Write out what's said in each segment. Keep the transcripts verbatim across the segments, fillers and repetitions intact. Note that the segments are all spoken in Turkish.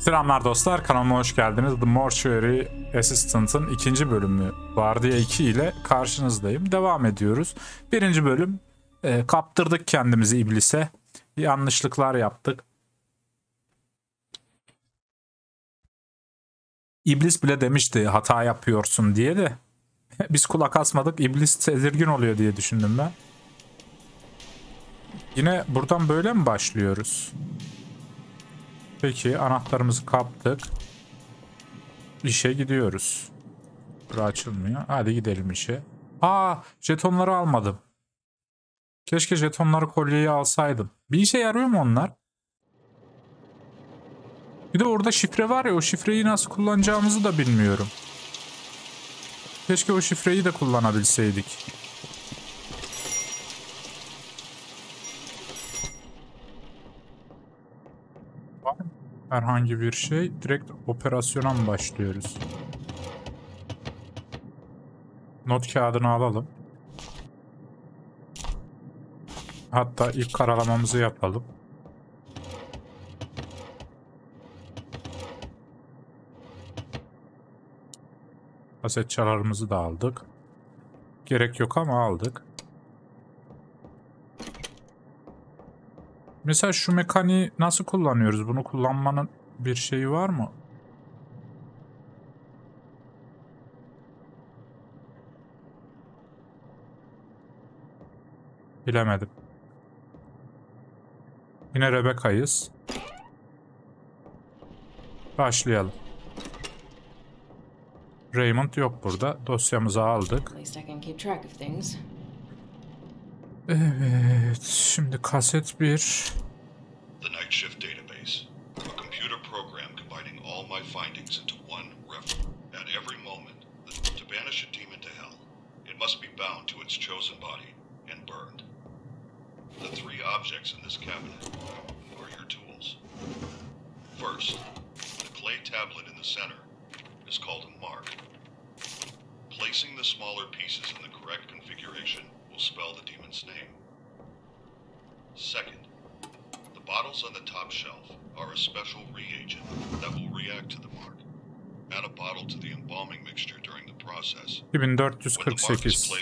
Selamlar dostlar, kanalıma hoş geldiniz. The Mortuary Assistant'ın ikinci bölümü Vardiya iki ile karşınızdayım. Devam ediyoruz. Birinci bölüm e, kaptırdık kendimizi iblise. Yanlışlıklar yaptık. İblis bile demişti hata yapıyorsun diye de biz kulak asmadık. İblis tedirgin oluyor diye düşündüm ben. Yine buradan böyle mi başlıyoruz? Peki, anahtarımızı kaptık. İşe gidiyoruz. Burası açılmıyor. Hadi gidelim işe. Aa, jetonları almadım. Keşke jetonları, kolyeyi alsaydım. Bir işe yarıyor mu onlar? Bir de orada şifre var ya, o şifreyi nasıl kullanacağımızı da bilmiyorum. Keşke o şifreyi de kullanabilseydik. Herhangi bir şey. Direkt operasyona mı başlıyoruz? Not kağıdını alalım. Hatta ilk karalamamızı yapalım. Kaset çalarımızı da aldık. Gerek yok ama aldık. Mesela şu mekaniği nasıl kullanıyoruz? Bunu kullanmanın bir şeyi var mı? Bilemedim. Yine Rebecca'yız. Başlayalım. Raymond yok burada. Dosyamızı aldık. Evet, şimdi kaset bir. iki bin dört yüz kırk sekiz.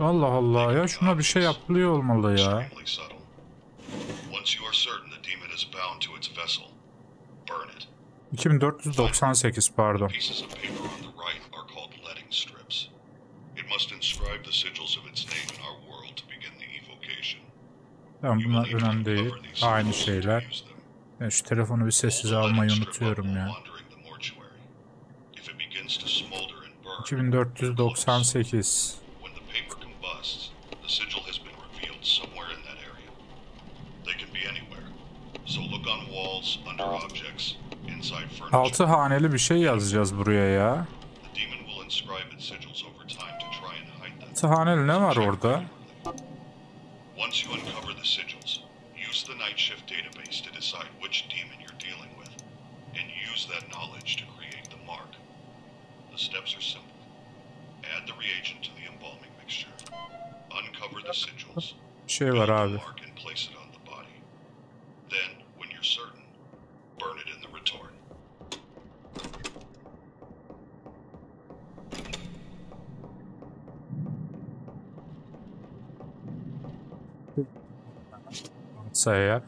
Allah Allah ya, şuna bir şey yapılıyor olmalı ya. iki bin dört yüz doksan sekiz pardon. Tamam, bunlar önemli değil. Aynı şeyler. Ya şu telefonu bir sessize almayı unutuyorum ya. iki bin dört yüz doksan sekiz. Altı haneli bir şey yazacağız buraya ya. Altı haneli ne var orada? Bir şey var abi. Sayar.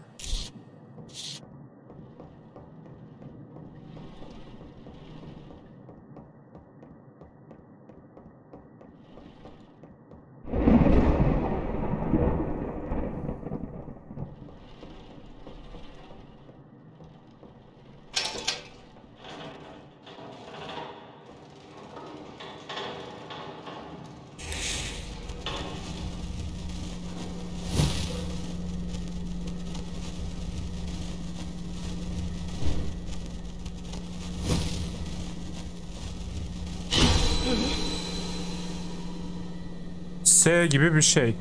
S gibi bir şey.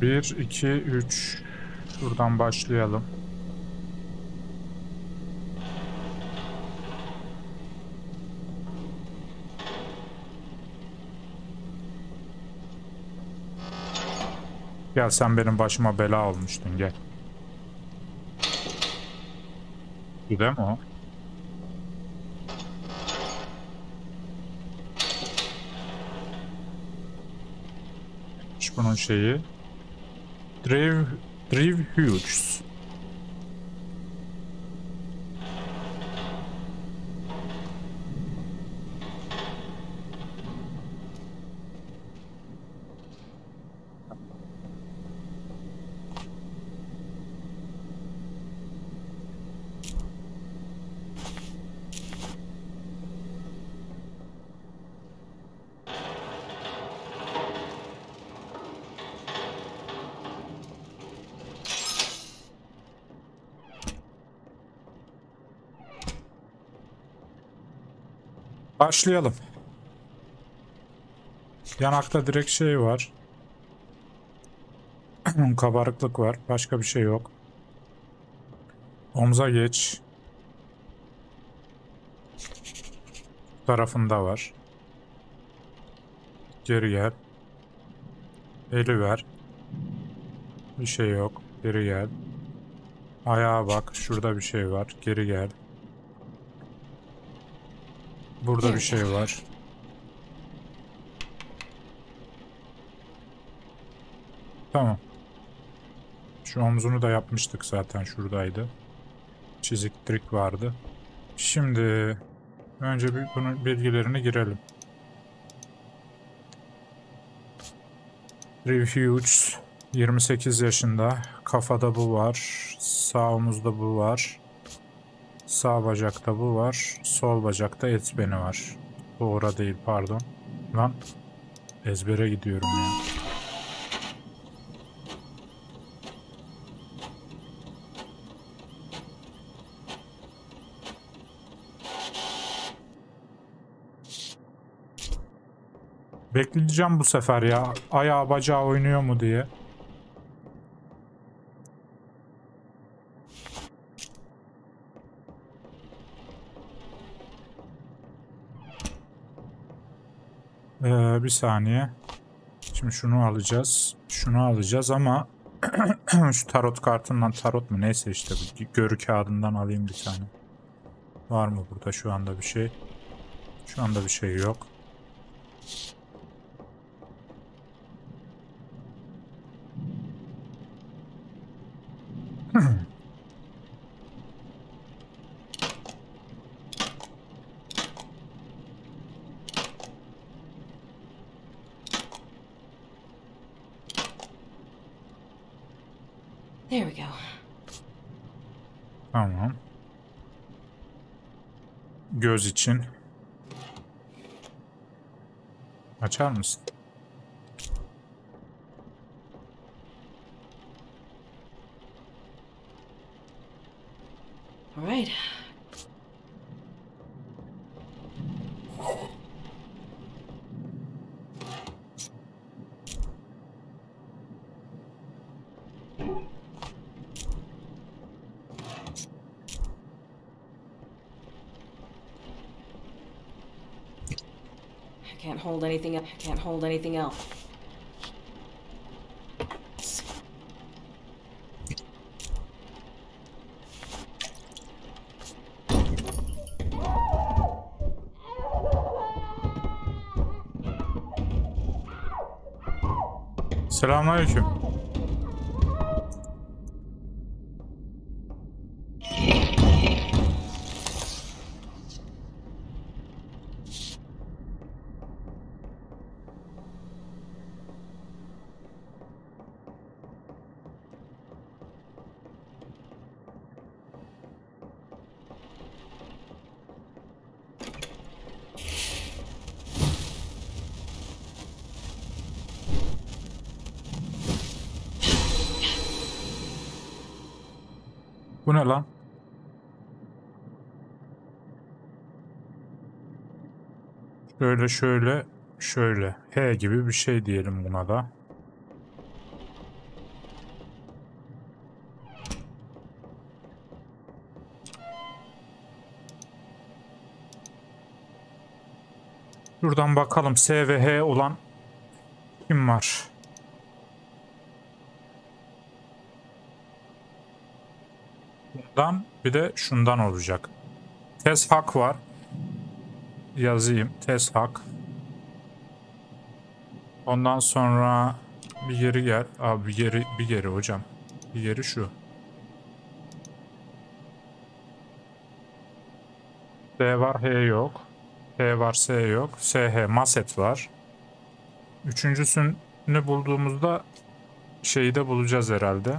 bir, iki, üç. Buradan başlayalım. Gel, sen benim başıma bela olmuştun, gel. Bu değil mi o? Bunun şeyi Dreyfus. Başlayalım. Yanakta direkt şey var. Kabarıklık var. Başka bir şey yok. Omza geç. Bu tarafında var. Geri gel. Eli ver. Bir şey yok. Geri gel. Ayağa bak. Şurada bir şey var. Geri gel. Burada bir şey var. Tamam. Şu omzunu da yapmıştık zaten, şuradaydı. Çizik trik vardı. Şimdi önce bir bunun bilgilerine girelim. Refuge, yirmi sekiz yaşında. Kafada bu var. Sağ omuzda bu var. Sağ bacakta bu var. Sol bacakta et beni var. Bu ora değil, pardon. Lan ezbere gidiyorum ya. Bekleyeceğim bu sefer ya. Ayağı bacağı oynuyor mu diye. Bir saniye. Şimdi şunu alacağız. Şunu alacağız ama şu tarot kartından, tarot mu neyse işte, bu görü kağıdından alayım bir tane. Var mı burada şu anda bir şey? Şu anda bir şey yok. Tamam. Göz için. Açar mısın? Alright. Hold anything up. Can't hold anything else. Selamünaleyküm. Bu ne lan? Şöyle şöyle şöyle. H gibi bir şey diyelim buna da. Şuradan bakalım S ve H olan kim var? bundan bir de şundan olacak. Tezhak var. Yazayım. Tezhak. Ondan sonra bir geri gel. Abi bir geri, bir geri hocam. Bir geri şu. D var, H yok. H var, S yok. S H maset var. Üçüncüsünü bulduğumuzda şeyi de bulacağız herhalde.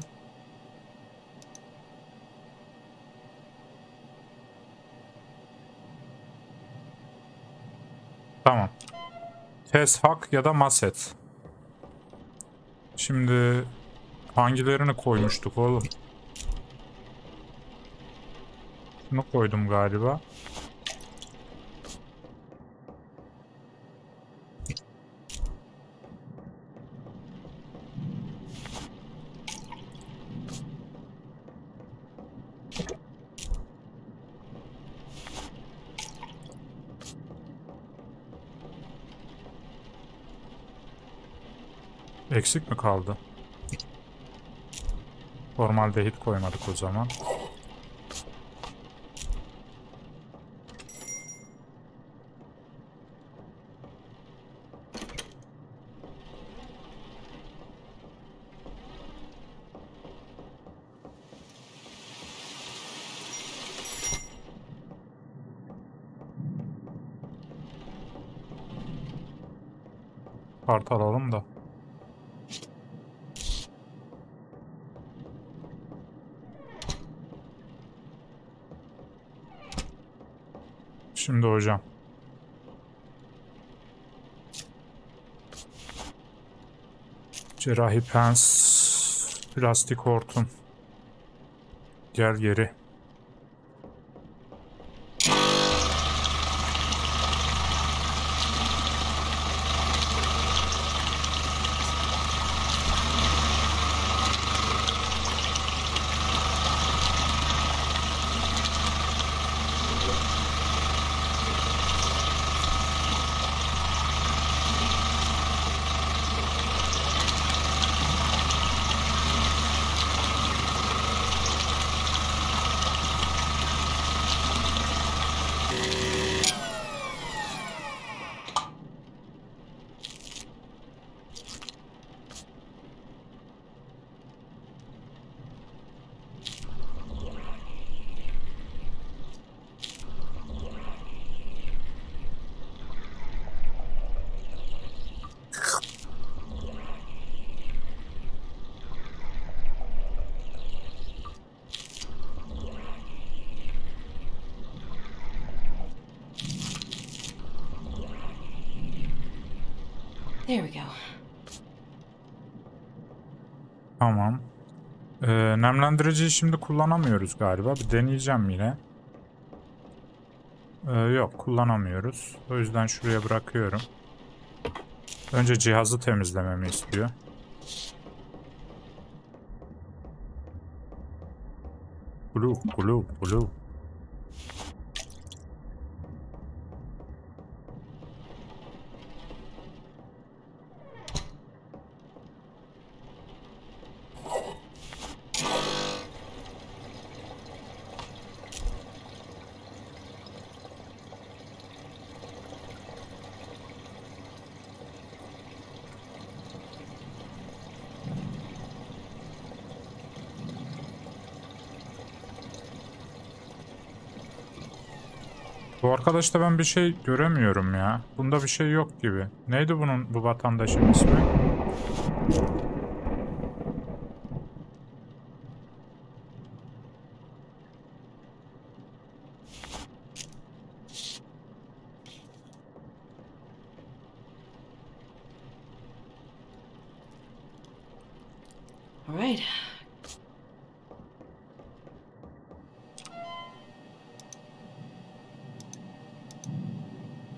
Tamam. Tezhak ya da maset. Şimdi hangilerini koymuştuk oğlum? Şunu koydum galiba. Eksik mi kaldı? Normalde hit koymadık o zaman. Kart alalım da. Şimdi hocam. Cerrahi pens, plastik hortum. Gel geri. Tamam. Ee, nemlendiriciyi şimdi kullanamıyoruz galiba. Bir deneyeceğim yine. Ee, yok, kullanamıyoruz. O yüzden şuraya bırakıyorum. Önce cihazı temizlememi istiyor. Blue, blue, blue. Arkadaşta ben bir şey göremiyorum ya. Bunda bir şey yok gibi. Neydi bunun, bu vatandaşın ismi?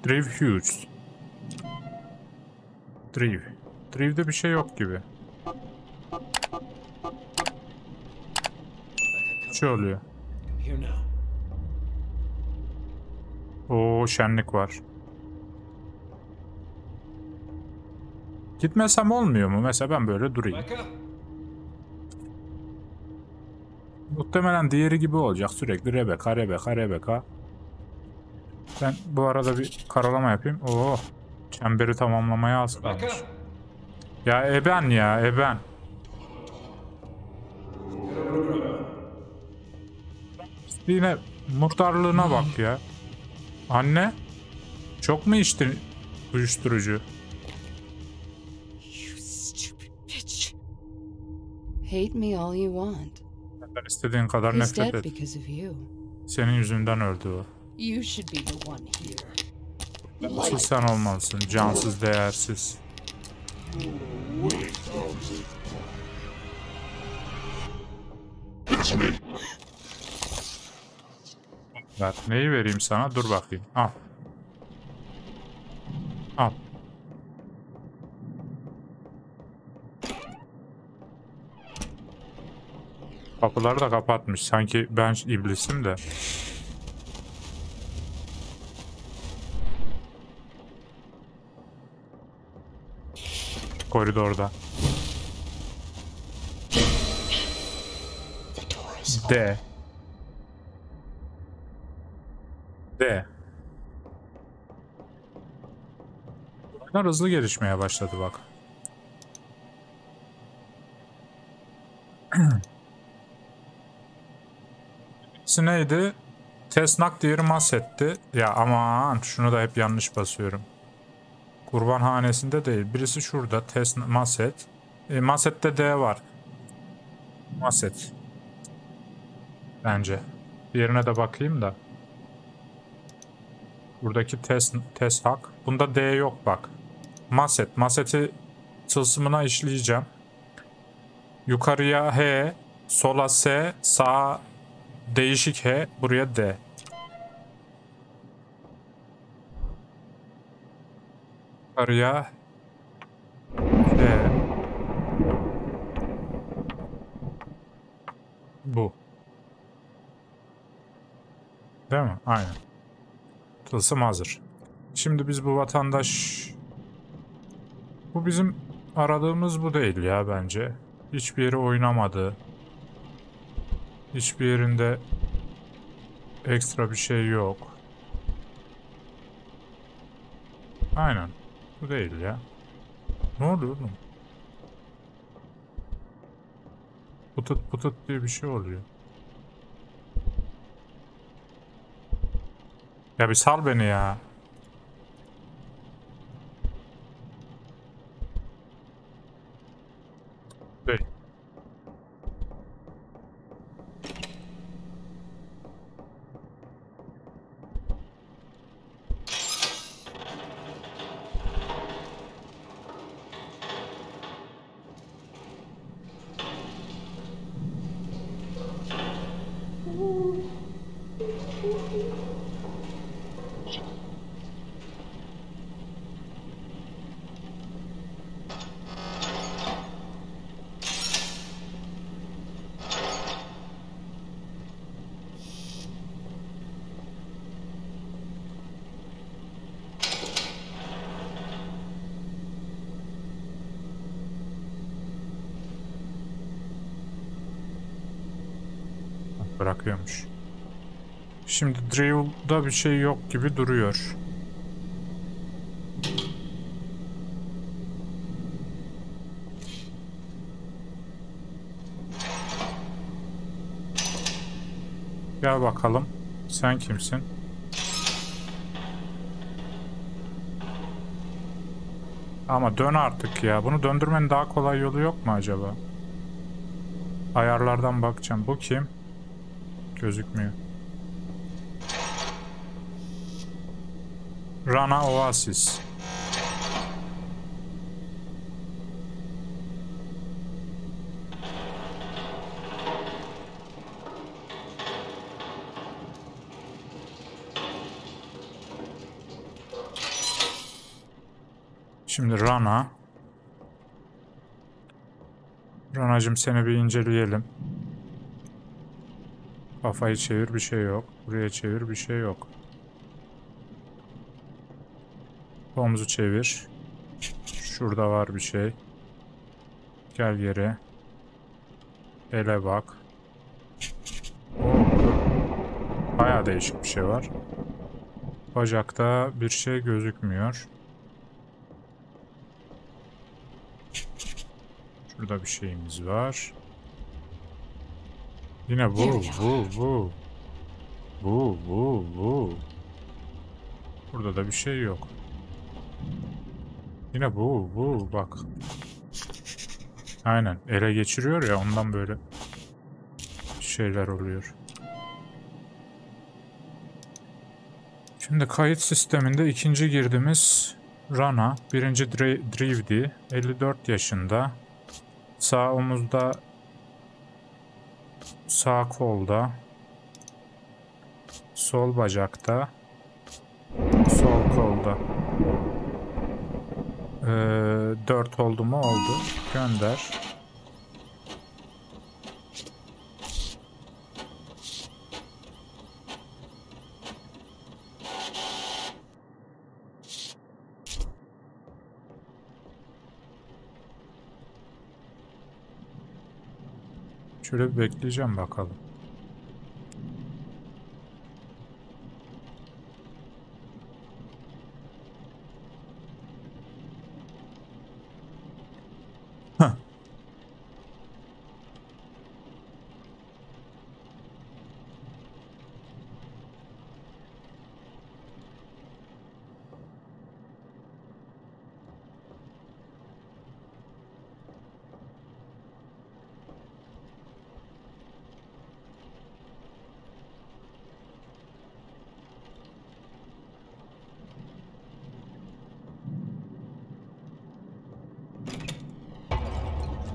Dreyfus. Dreyf. Dreyf'de bir şey yok gibi. Şey oluyor. Oo, şenlik var. Gitmesem olmuyor mu? Mesela ben böyle durayım. Muhtemelen diğeri gibi olacak. Sürekli Rebecca, Rebecca, Rebecca. Ben bu arada bir karalama yapayım. Oo, çemberi tamamlamaya az kalmış. Ya eben ya, eben. Yine muhtarlığına bak ya. Anne, çok mu içtin uyuşturucu? Hate me all you want. Benden istediğin kadar nefret et. Senin yüzünden öldü o. Asıl sen olmalısın, cansız, değersiz. Ben neyi vereyim sana? Dur bakayım. Al. Al. Kapıları da kapatmış. Sanki ben iblisim de. Koridorda. D. D. Bunlar hızlı gelişmeye başladı bak. Birisi neydi? Tesnak diğeri mahsetti. Ya aman şunu da hep yanlış basıyorum. Kurbanhanesinde değil. Birisi şurada. Tesnak, mahset. E, mahsette D var. Mahset. Bence. Diğerine de bakayım da. Buradaki test, test hak. Bunda D yok bak. Maset. Maseti tılsımına işleyeceğim. Yukarıya H, sola S, sağa değişik H, buraya D. Yukarıya D. Bu. Değil mi? Aynen. Tılsım hazır. Şimdi biz bu vatandaş... Bu bizim aradığımız bu değil ya bence. Hiçbir yeri oynamadı. Hiçbir yerinde ekstra bir şey yok. Aynen. Bu değil ya. Ne oluyor oğlum? Pıtıt pıtıt diye bir şey oluyor. Ya bir sal beni ya. Hey. Bırakıyormuş. Şimdi Dreyfus'da bir şey yok gibi duruyor. Gel bakalım. Sen kimsin? Ama dön artık ya. Bunu döndürmenin daha kolay yolu yok mu acaba? Ayarlardan bakacağım. Bu kim? Gözükmüyor. Rana Oasis. Şimdi Rana. Ranacığım seni bir inceleyelim. Kafayı çevir, bir şey yok. Buraya çevir, bir şey yok. Omuzu çevir. Şurada var bir şey. Gel geri. Ele bak. Bayağı değişik bir şey var. Bacakta bir şey gözükmüyor. Şurada bir şeyimiz var. Yine bu, bu, bu. Bu, bu, bu. Burada da bir şey yok. Yine bu, bu, bak. Aynen, ele geçiriyor ya, ondan böyle şeyler oluyor. Şimdi kayıt sisteminde ikinci girdimiz Rana, birinci Dreyfus, elli dört yaşında. Sağ omuzda, sağ kolda, sol bacakta, sol kolda. Ee, dört oldu mu? Oldu. Gönder. Şöyle bir bekleyeceğim bakalım.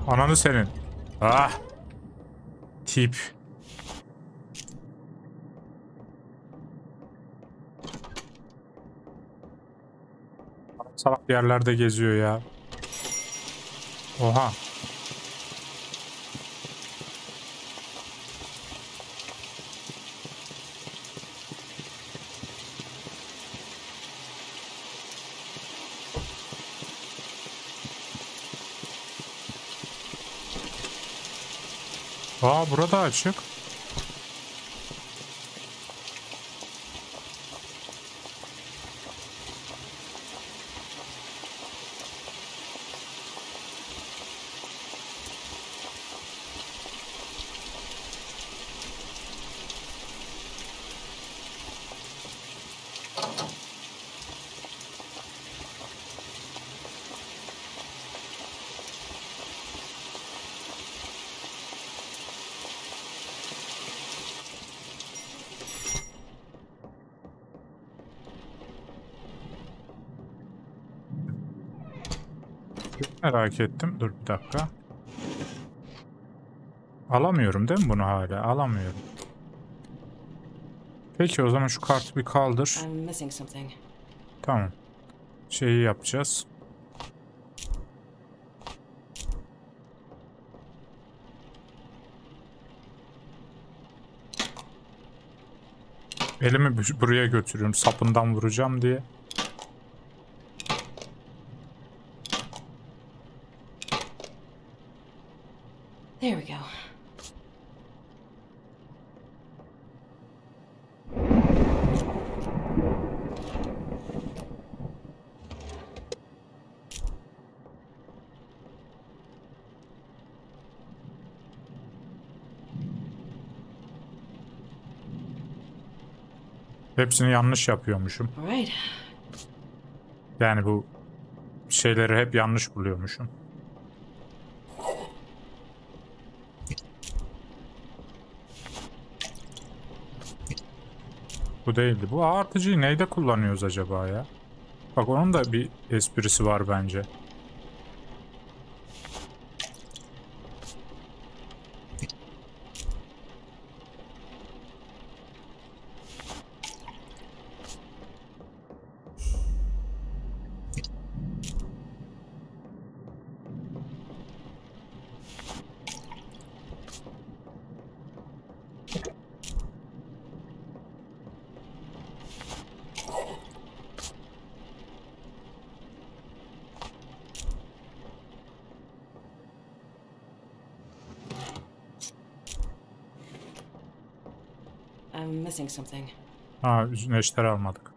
Ananı senin. Ah. Tip. Salak bir yerlerde geziyor ya. Oha. Aa, burada açık. Merak ettim. Dur bir dakika. Alamıyorum değil mi bunu hala? Alamıyorum. Peki o zaman şu kartı bir kaldır. Tamam. Şeyi yapacağız. Elimi buraya götürüyorum. Sapından vuracağım diye. There we go. Hepsini yanlış yapıyormuşum. Yani bu şeyleri hep yanlış buluyormuşum. Bu değildi. Bu artıcıyı neyde kullanıyoruz acaba ya? Bak onun da bir esprisi var bence. I'm missing something. Ha, üzerine eşler almadık.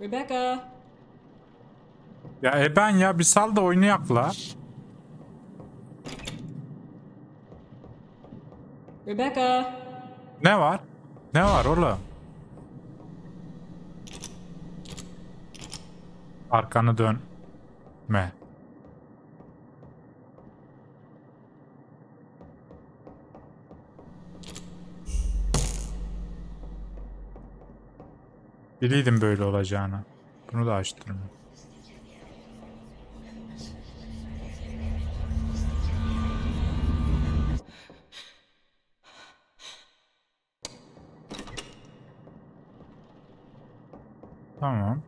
Rebecca. Ya Eben ya bir sal da oynayak la. Rebecca. Ne var? Ne var oğlum? Arkanı dönme. Biliydim böyle olacağını. Bunu da açtırma. Tamam.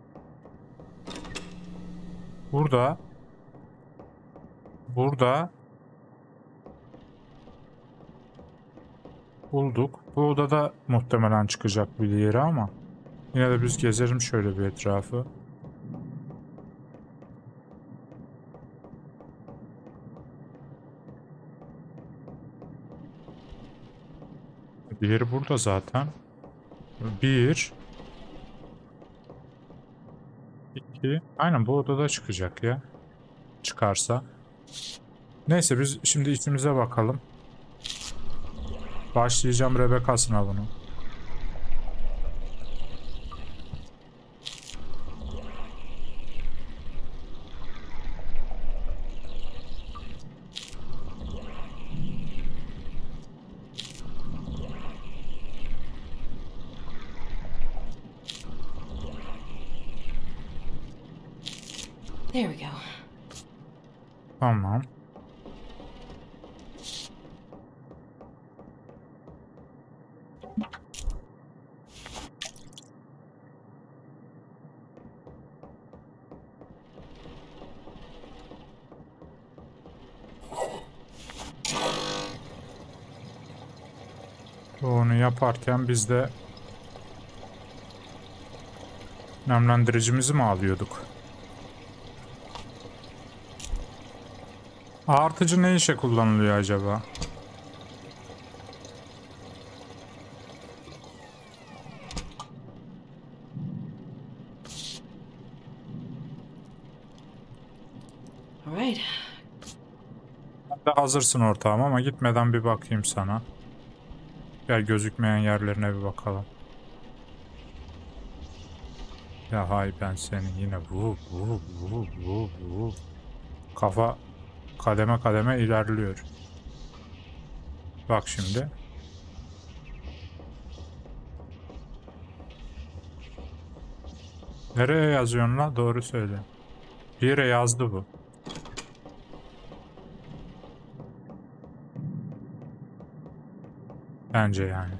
Burada. Burada. Bulduk. Bu odada muhtemelen çıkacak bir yeri ama. Yine de biz gezerim şöyle bir etrafı. Diğeri burada zaten. Bir. İki. Aynen bu odada çıkacak ya. Çıkarsa. Neyse biz şimdi içimize bakalım. Başlayacağım Rebecca sınavını. There we go. Tamam. Onu yaparken biz de nemlendiricimizi mi alıyorduk? Artıcı ne işe kullanılıyor acaba? Alright. Hazırsın ortağım ama gitmeden bir bakayım sana. Gel gözükmeyen yerlerine bir bakalım. Ya hay ben senin yine bu bu bu bu bu kafa. Kademe kademe ilerliyor. Bak şimdi. Nereye yazıyorsun la? Doğru söyle. Bir yere yazdı bu. Bence yani.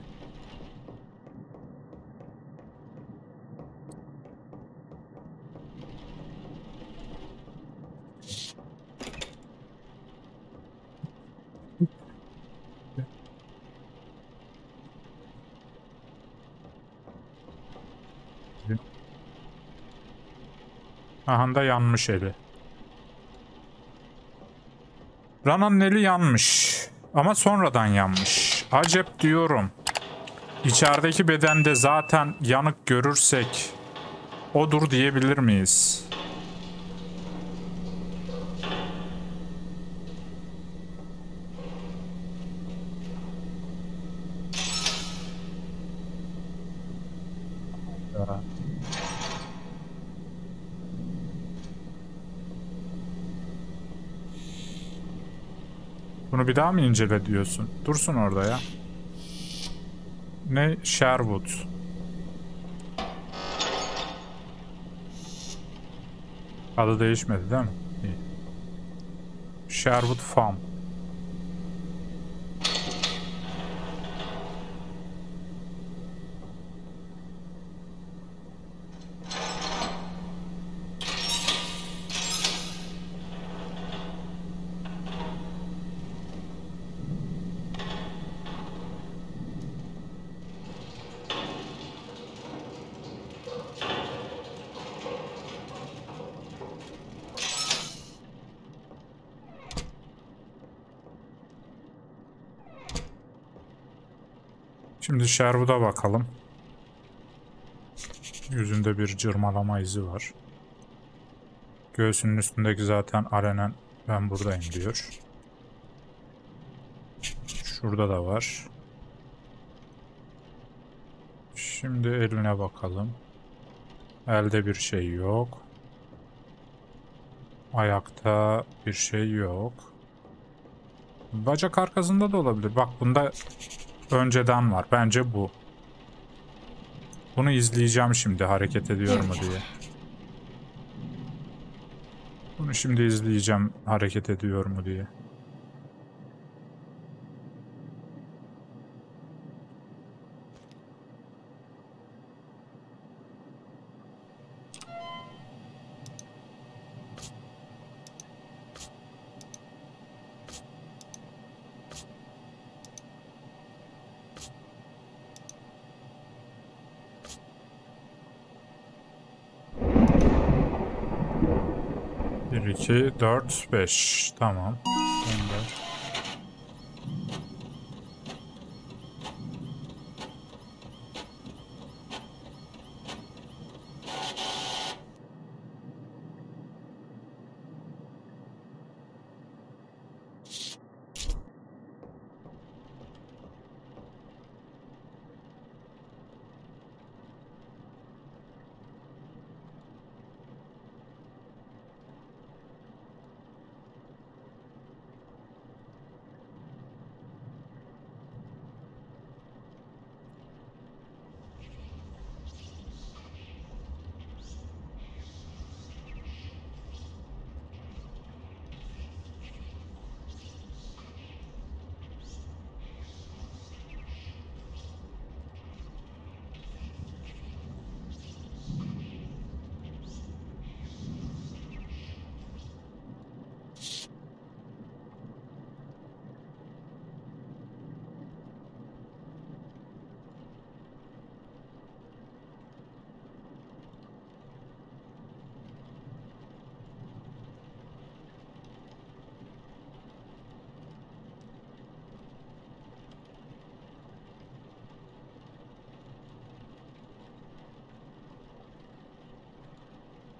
Ahanda yanmış eli. Rana'nın eli yanmış. Ama sonradan yanmış. Acep diyorum. İçerideki bedende zaten yanık görürsek odur diyebilir miyiz? ya. Bunu bir daha mı incele diyorsun? Dursun orada ya. Ne? Sherwood. Adı değişmedi değil mi? İyi. Sherwood Farm. Şimdi Sherwood'a bakalım. Yüzünde bir cırmalama izi var. Göğsünün üstündeki zaten alenen ben buradayım diyor. Şurada da var. Şimdi eline bakalım. Elde bir şey yok. Ayakta bir şey yok. Bacak arkasında da olabilir. Bak bunda... Önceden var. Bence bu. Bunu izleyeceğim şimdi hareket ediyor mu diye. Bunu şimdi izleyeceğim hareket ediyor mu diye. iki, dört, beş. Tamam. Gönder.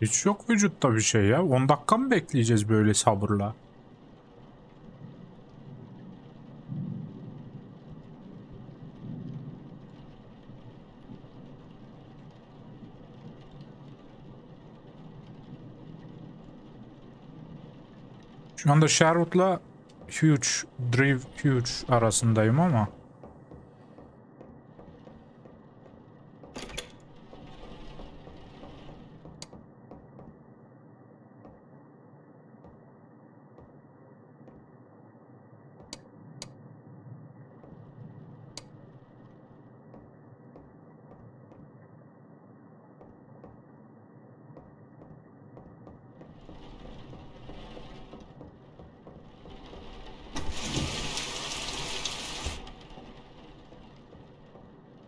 Hiç yok vücutta bir şey ya. on dakika mı bekleyeceğiz böyle sabırla? Şu anda Sherwood'la Huge, Drive Huge arasındayım ama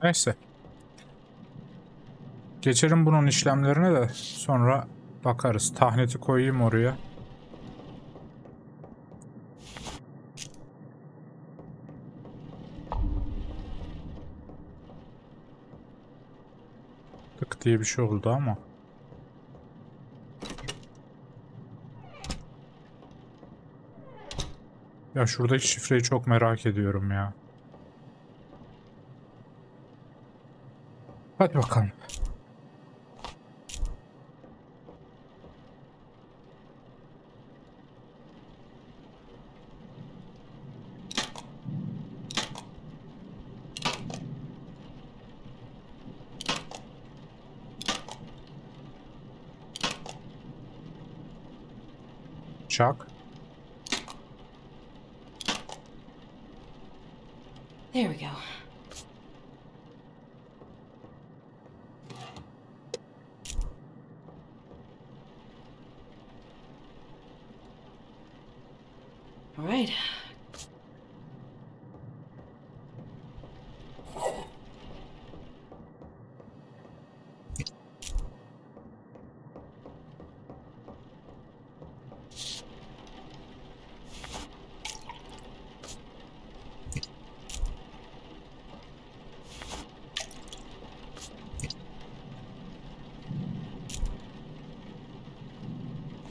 neyse. Geçelim bunun işlemlerine de sonra bakarız. Tahneti koyayım oraya. Tık diye bir şey oldu ama. Ya şuradaki şifreyi çok merak ediyorum ya. Hadi bakalım. Chuck. There we go. All right.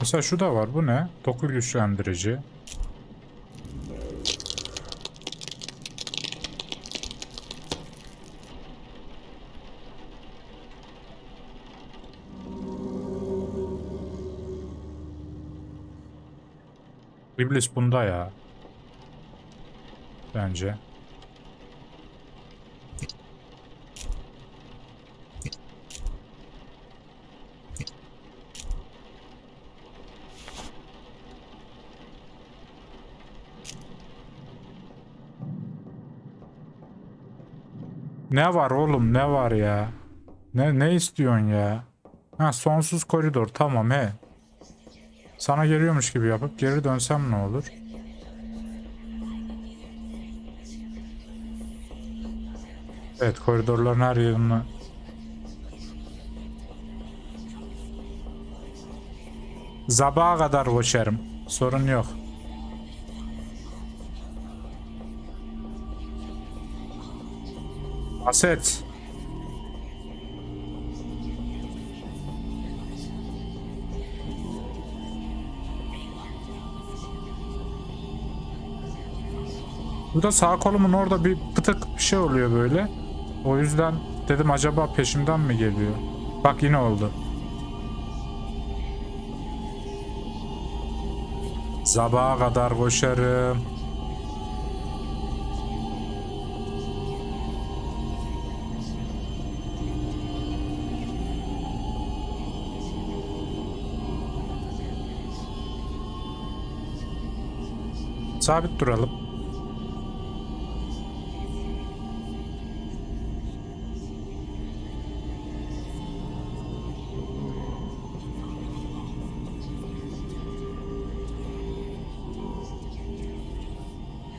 Mesela şu da var. Bu ne? Doku güçlendirici. İblis bunda ya. Bence. Ne var oğlum, ne var ya? Ne ne istiyorsun ya? Ha, sonsuz koridor, tamam he. Sana geliyormuş gibi yapıp geri dönsem ne olur? Evet, koridorların her yerini... Sabaha kadar koşarım. Sorun yok. Aset. Bu da sağ kolumun orada bir pıtık bir şey oluyor böyle. O yüzden dedim acaba peşimden mi geliyor? Bak yine oldu. Sabaha kadar koşarım. Sabit duralım.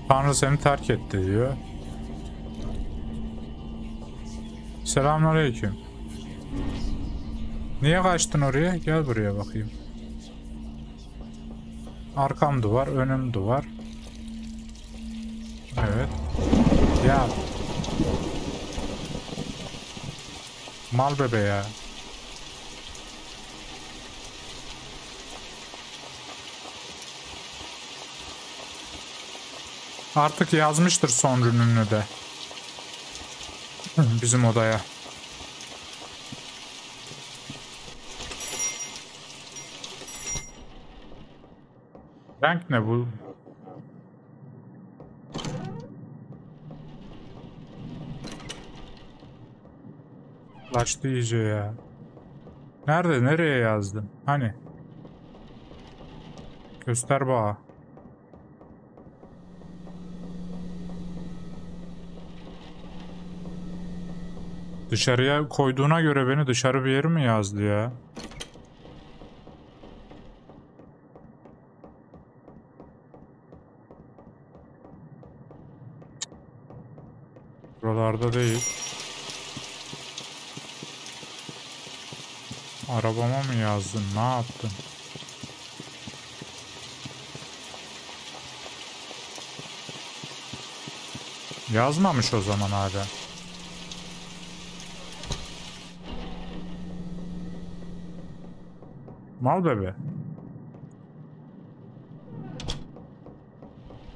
Tanrı seni terk etti diyor. Selamünaleyküm. Niye kaçtın oraya? Gel buraya bakayım. Arkam duvar, önüm duvar. Evet. Ya. Mal bebe ya. Artık yazmıştır son rününü de. Bizim odaya. Renk ne bu? Açtı iyice ya. Nerede? Nereye yazdım? Hani? Göster bağa. Dışarıya koyduğuna göre beni dışarı bir yere mi yazdı ya? Buralarda değil. Arabama mı yazdın? Ne yaptın? Yazmamış o zaman hala. Mal bebe.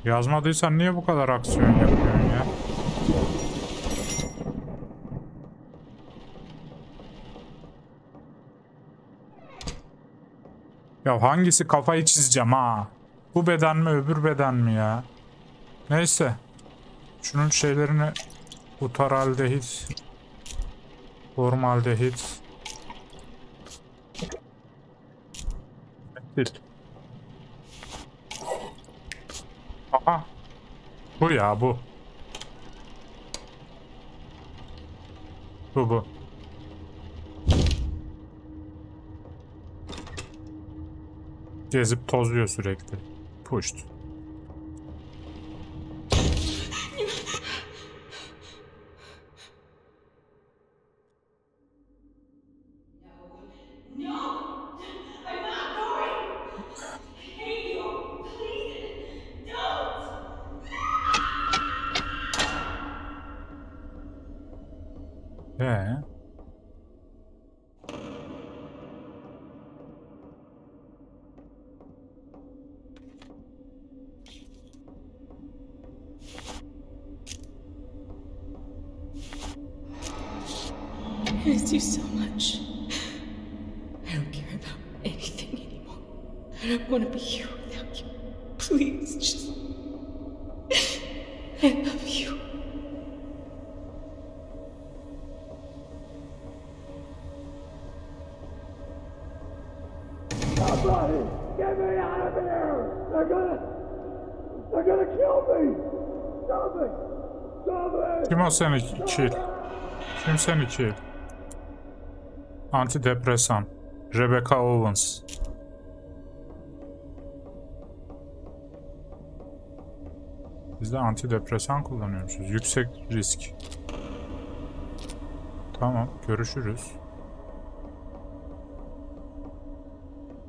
Yazmadıysan niye bu kadar aksiyon yapıyorsun ya? Ya hangisi kafayı çizeceğim ha? Bu beden mi öbür beden mi ya? Neyse. Şunun şeylerini butaraldehit, formaldehit. Aha. Bu ya bu. Bu bu. Gezip tozluyor sürekli. Pushed. Kim o seni çil? Kim seni çil? Antidepresan. Rebecca Owens. Biz de antidepresan kullanıyormuşuz. Yüksek risk. Tamam, görüşürüz.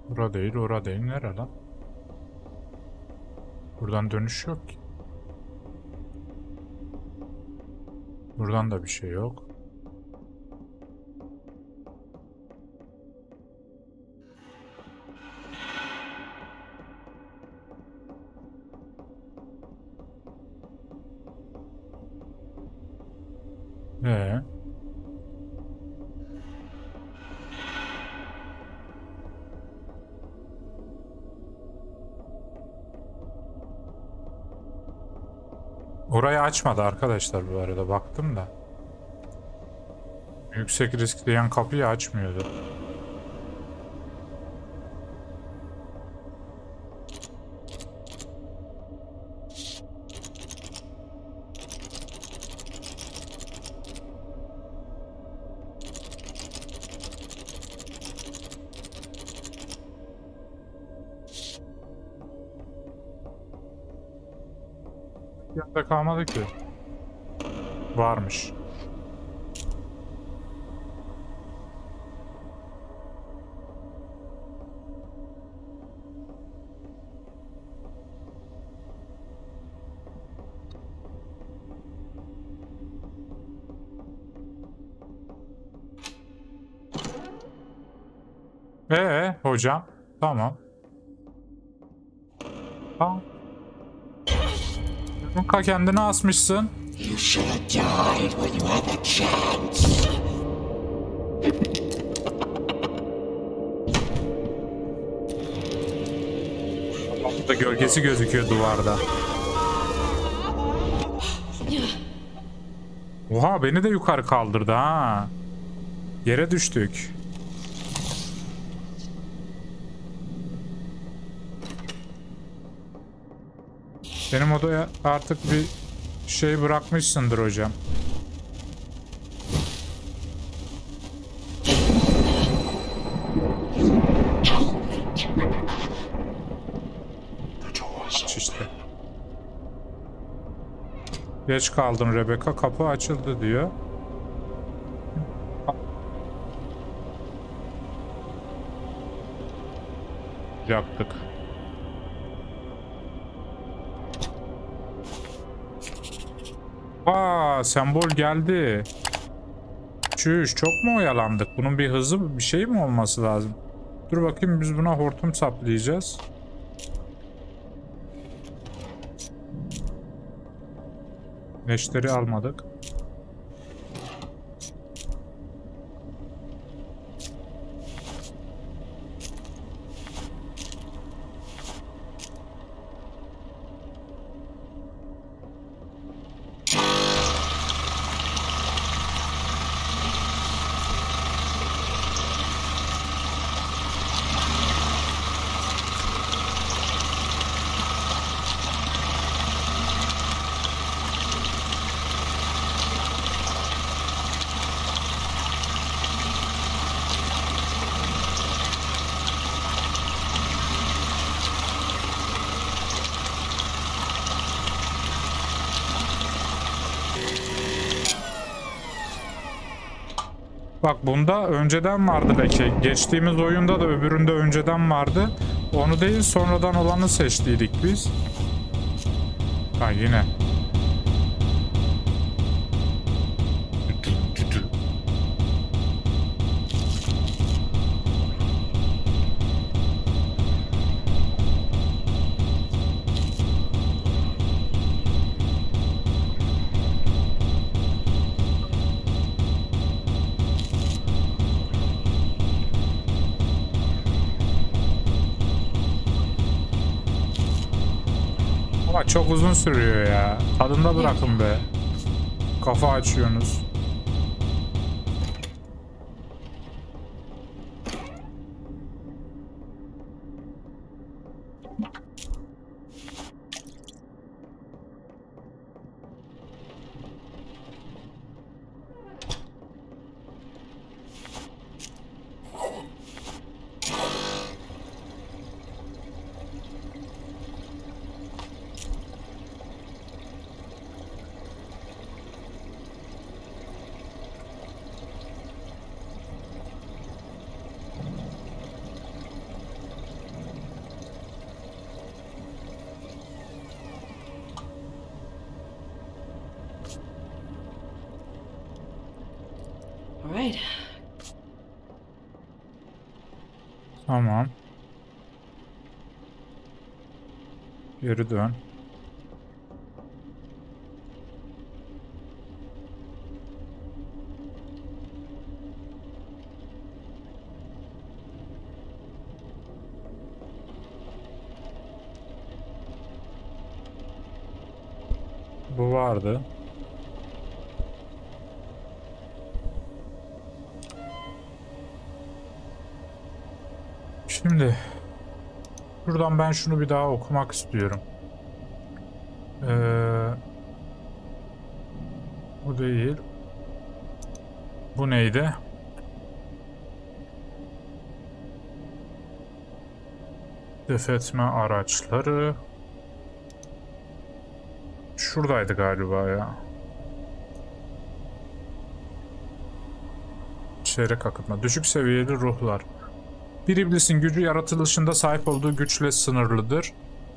Bura değil, ora değil. Nere lan? Buradan dönüş yok ki. Buradan da bir şey yok. Ee? Orayı açmadı arkadaşlar bu arada, baktım da. Yüksek risk diyen kapıyı açmıyordu. Yanında kalmadı ki. Varmış. Ee hocam, tamam. Tamam. Luka kendini asmışsın. Burada gölgesi gözüküyor duvarda. Oha, beni de yukarı kaldırdı ha. Yere düştük. Benim odaya artık bir şey bırakmışsındır hocam. Aç işte. Geç kaldım Rebecca, kapı açıldı diyor. Yaptık. Aa, sembol geldi. Çüş, çok mu oyalandık? Bunun bir hızı, bir şey mi olması lazım? Dur bakayım, biz buna hortum saplayacağız. Neşteri almadık. Bak bunda önceden vardı leke. Geçtiğimiz oyunda da öbüründe önceden vardı. Onu değil sonradan olanı seçtiydik biz. Ha yine. Çok uzun sürüyor ya. Tadında bırakın be. Kafa açıyorsunuz. Tamam. Geri dön. Bu vardı. Şimdi buradan ben şunu bir daha okumak istiyorum. Ee, bu değil. Bu neydi? Defetme araçları. Şuradaydı galiba ya. Çeyrek akıtma. Düşük seviyeli ruhlar. Bir iblisin gücü yaratılışında sahip olduğu güçle sınırlıdır.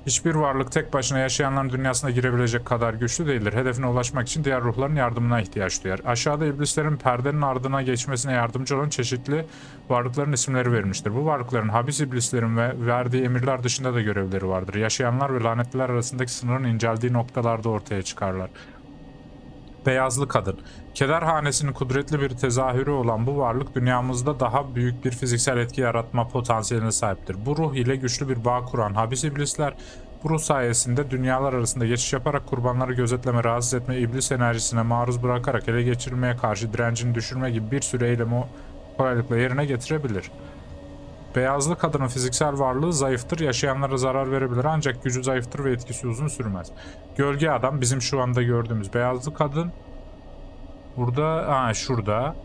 Hiçbir varlık tek başına yaşayanların dünyasına girebilecek kadar güçlü değildir. Hedefine ulaşmak için diğer ruhların yardımına ihtiyaç duyar. Aşağıda iblislerin perdenin ardına geçmesine yardımcı olan çeşitli varlıkların isimleri verilmiştir. Bu varlıkların habis iblislerin ve verdiği emirler dışında da görevleri vardır. Yaşayanlar ve lanetliler arasındaki sınırın inceldiği noktalarda ortaya çıkarlar. Beyazlı kadın. Keder hanesinin kudretli bir tezahürü olan bu varlık dünyamızda daha büyük bir fiziksel etki yaratma potansiyeline sahiptir. Bu ruh ile güçlü bir bağ kuran habis iblisler bu ruh sayesinde dünyalar arasında geçiş yaparak kurbanları gözetleme, rahatsız etme, iblis enerjisine maruz bırakarak ele geçirilmeye karşı direncini düşürme gibi bir sürü eylemi kolaylıkla yerine getirebilir. Beyazlı kadının fiziksel varlığı zayıftır, yaşayanlara zarar verebilir ancak gücü zayıftır ve etkisi uzun sürmez. Gölge adam bizim şu anda gördüğümüz beyazlı kadın. Burada, ha şurada.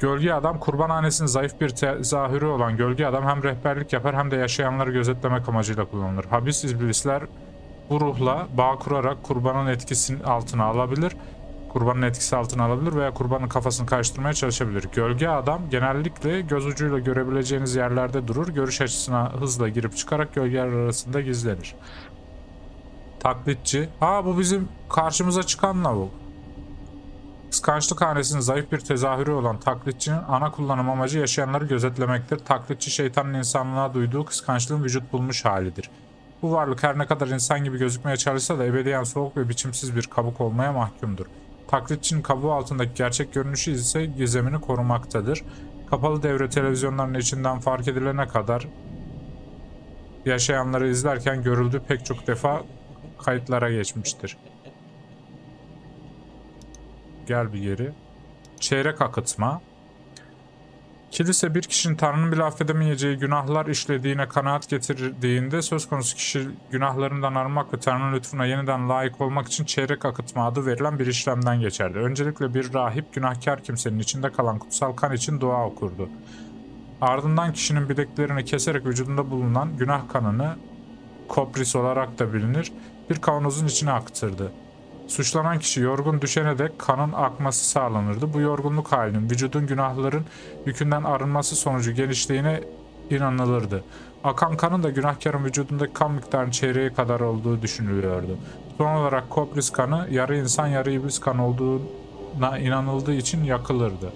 Gölge adam kurbanhanesinin zayıf bir tezahürü olan gölge adam hem rehberlik yapar hem de yaşayanları gözetlemek amacıyla kullanılır. Habis iblisler bu ruhla bağ kurarak kurbanın etkisinin altına alabilir. Kurbanın etkisi altına alabilir veya kurbanın kafasını karıştırmaya çalışabilir. Gölge adam genellikle göz ucuyla görebileceğiniz yerlerde durur. Görüş açısına hızla girip çıkarak gölgeler arasında gizlenir. Taklitçi. Aa bu bizim karşımıza çıkanla bu. Kıskançlık hanesinin zayıf bir tezahürü olan taklitçinin ana kullanım amacı yaşayanları gözetlemektir. Taklitçi şeytanın insanlığa duyduğu kıskançlığın vücut bulmuş halidir. Bu varlık her ne kadar insan gibi gözükmeye çalışsa da ebediyen soğuk ve biçimsiz bir kabuk olmaya mahkumdur. Taklitçinin kabuğu altındaki gerçek görünüşü ise gizemini korumaktadır. Kapalı devre televizyonlarının içinden fark edilene kadar yaşayanları izlerken görüldü, pek çok defa kayıtlara geçmiştir. Gel bir geri. Çeyrek akıtma. Kilise bir kişinin Tanrı'nın bile affedemeyeceği günahlar işlediğine kanaat getirdiğinde söz konusu kişi günahlarından arınmak ve Tanrı'nın lütfuna yeniden layık olmak için çeyrek akıtma adı verilen bir işlemden geçerdi. Öncelikle bir rahip günahkar kimsenin içinde kalan kutsal kan için dua okurdu. Ardından kişinin bileklerini keserek vücudunda bulunan günah kanını, kopris olarak da bilinir, bir kavanozun içine aktırdı. Suçlanan kişi yorgun düşene dek kanın akması sağlanırdı. Bu yorgunluk halinin vücudun günahların yükünden arınması sonucu genişliğine inanılırdı. Akan kanın da günahkarın vücudundaki kan miktarının çeyreği kadar olduğu düşünülüyordu. Son olarak Koplis kanı yarı insan yarı iblis kanı olduğuna inanıldığı için yakılırdı.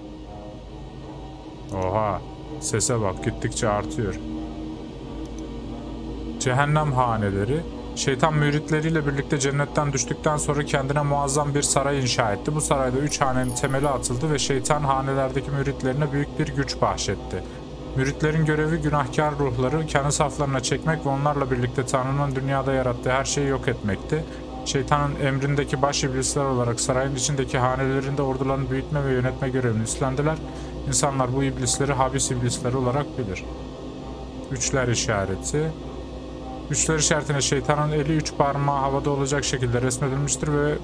Oha, sese bak, gittikçe artıyor. Cehennem haneleri. Şeytan müritleriyle birlikte cennetten düştükten sonra kendine muazzam bir saray inşa etti. Bu sarayda üç hanenin temeli atıldı ve şeytan hanelerdeki müritlerine büyük bir güç bahşetti. Müritlerin görevi günahkar ruhları kendi saflarına çekmek ve onlarla birlikte Tanrı'nın dünyada yarattığı her şeyi yok etmekti. Şeytanın emrindeki baş iblisler olarak sarayın içindeki hanelerinde ordularını büyütme ve yönetme görevini üstlendiler. İnsanlar bu iblisleri habis iblisleri olarak bilir. Üçler işareti. Üçler işaretine şeytanın eli üç parmağı havada olacak şekilde resmedilmiştir ve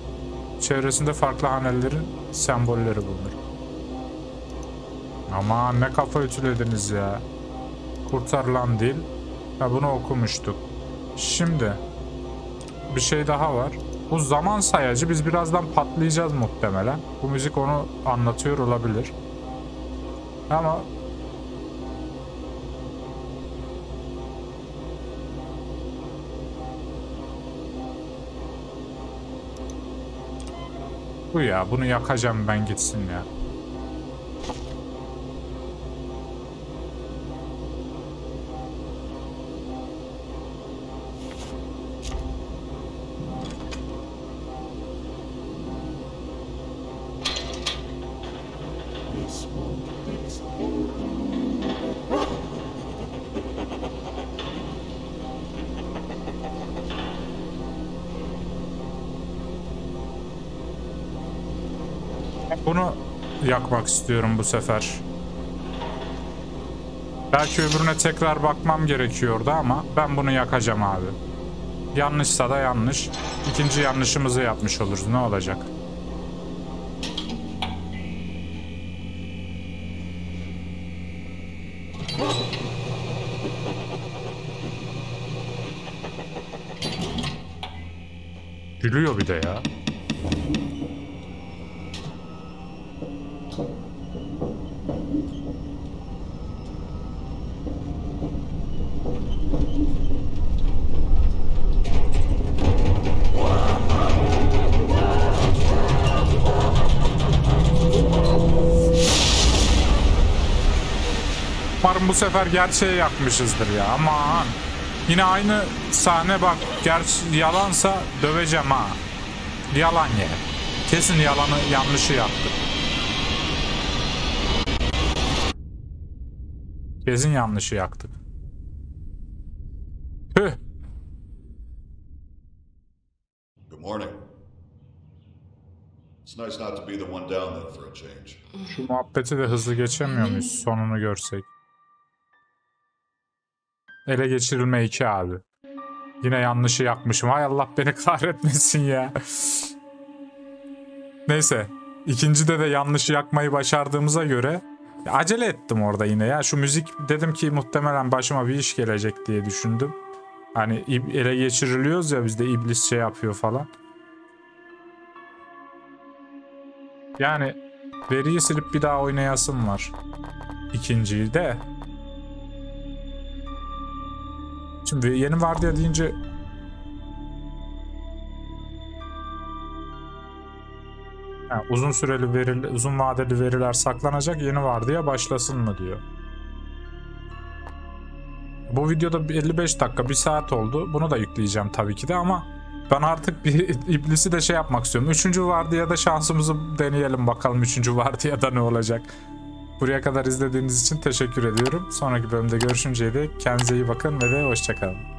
çevresinde farklı hanelerin sembolleri bulunur. Aman ne kafa ütülediniz ya. Kurtarılan değil. Ya bunu okumuştuk. Şimdi bir şey daha var. Bu zaman sayacı, biz birazdan patlayacağız muhtemelen. Bu müzik onu anlatıyor olabilir. Ama bu ya, bunu yakacağım ben, gitsin ya. Bunu yakmak istiyorum bu sefer. Belki öbürüne tekrar bakmam gerekiyordu ama ben bunu yakacağım abi. Yanlışsa da yanlış. İkinci yanlışımızı yapmış oluruz. Ne olacak? Gülüyor bir de ya. Bu sefer gerçeği yakmışızdır ya. Aman. Yine aynı sahne bak. Gerçi yalansa döveceğim ha. Yalan ya. Kesin yalanı, yanlışı yaptım. Kesin yanlışı yaktık. Hüh. Good morning. It's nice not to be the one down there for a change. Şu muhabbeti de hızlı geçemiyor muyuz? Sonunu görsek. Ele geçirilme iki abi. Yine yanlışı yapmışım. Hay Allah beni kahretmesin ya. Neyse. İkincide de yanlışı yakmayı başardığımıza göre ya, acele ettim orada yine ya. Şu müzik, dedim ki muhtemelen başıma bir iş gelecek diye düşündüm. Hani ele geçiriliyoruz ya, bizde iblis şey yapıyor falan. Yani veriyi silip bir daha oynayasım var. İkinciyi de. Şimdi yeni vardiya deyince ha, uzun süreli veri, uzun vadeli veriler saklanacak, yeni vardiya başlasın mı diyor. Bu videoda elli beş dakika, bir saat oldu. Bunu da yükleyeceğim tabii ki de ama ben artık bir iblisi de şey yapmak istiyorum. Üçüncü vardiyada şansımızı deneyelim bakalım, üçüncü vardiyada ne olacak. Buraya kadar izlediğiniz için teşekkür ediyorum. Sonraki bölümde görüşünceye dek kendinize iyi bakın ve de hoşça kalın.